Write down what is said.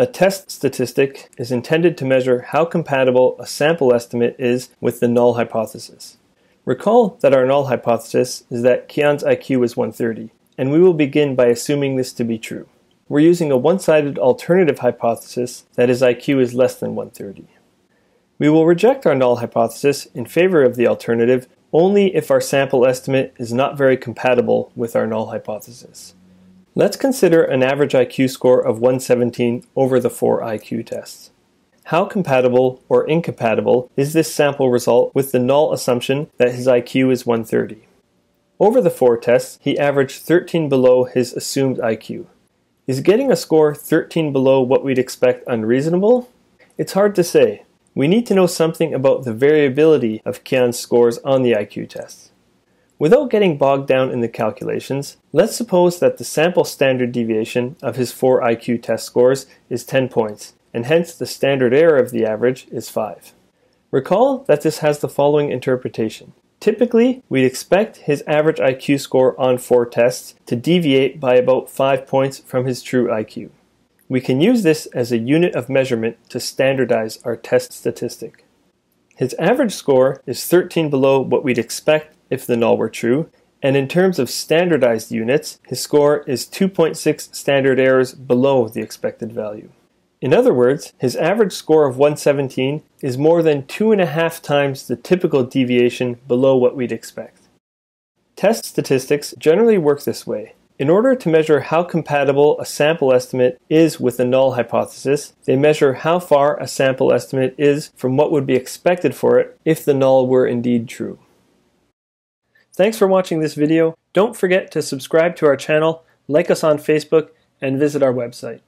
A test statistic is intended to measure how compatible a sample estimate is with the null hypothesis. Recall that our null hypothesis is that Kian's IQ is 130, and we will begin by assuming this to be true. We're using a one-sided alternative hypothesis that his IQ is less than 130. We will reject our null hypothesis in favor of the alternative only if our sample estimate is not very compatible with our null hypothesis. Let's consider an average IQ score of 117 over the 4 IQ tests. How compatible or incompatible is this sample result with the null assumption that his IQ is 130? Over the 4 tests, he averaged 13 below his assumed IQ. Is getting a score 13 below what we'd expect unreasonable? It's hard to say. We need to know something about the variability of Kian's scores on the IQ tests. Without getting bogged down in the calculations, let's suppose that the sample standard deviation of his 4 IQ test scores is 10 points, and hence the standard error of the average is 5. Recall that this has the following interpretation. Typically, we'd expect his average IQ score on 4 tests to deviate by about 5 points from his true IQ. We can use this as a unit of measurement to standardize our test statistic. His average score is 13 below what we'd expect if the null were true, and in terms of standardized units, his score is 2.6 standard errors below the expected value. In other words, his average score of 117 is more than 2.5 times the typical deviation below what we'd expect. Test statistics generally work this way. In order to measure how compatible a sample estimate is with the null hypothesis, they measure how far a sample estimate is from what would be expected for it if the null were indeed true. Thanks for watching this video. Don't forget to subscribe to our channel, like us on Facebook, and visit our website.